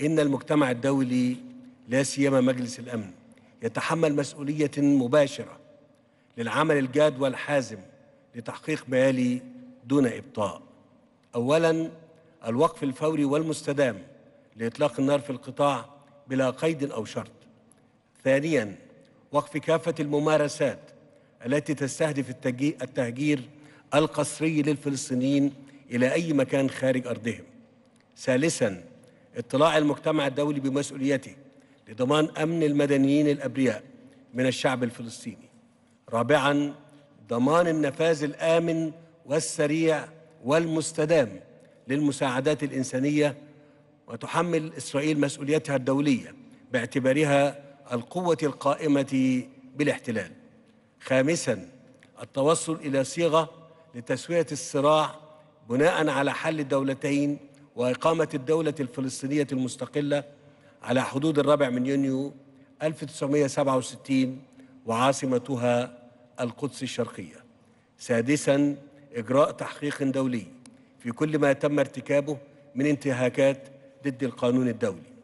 إن المجتمع الدولي لا سيما مجلس الأمن يتحمل مسؤولية مباشرة للعمل الجاد والحازم لتحقيق ما يلي دون إبطاء. أولاً، الوقف الفوري والمستدام لإطلاق النار في القطاع بلا قيد أو شرط. ثانياً، وقف كافة الممارسات التي تستهدف التهجير القسري للفلسطينيين إلى أي مكان خارج أرضهم. ثالثاً، اطلاع المجتمع الدولي بمسؤوليته لضمان أمن المدنيين الأبرياء من الشعب الفلسطيني. رابعاً، ضمان النفاذ الآمن والسريع والمستدام للمساعدات الإنسانية. وتحمل إسرائيل مسؤوليتها الدولية باعتبارها القوة القائمة بالاحتلال. خامساً، التوصل إلى صيغة لتسوية الصراع بناءً على حل الدولتين وإقامة الدولة الفلسطينية المستقلة على حدود 4 يونيو 1967 وعاصمتها القدس الشرقية. سادساً، إجراء تحقيق دولي في كل ما تم ارتكابه من انتهاكات ضد القانون الدولي.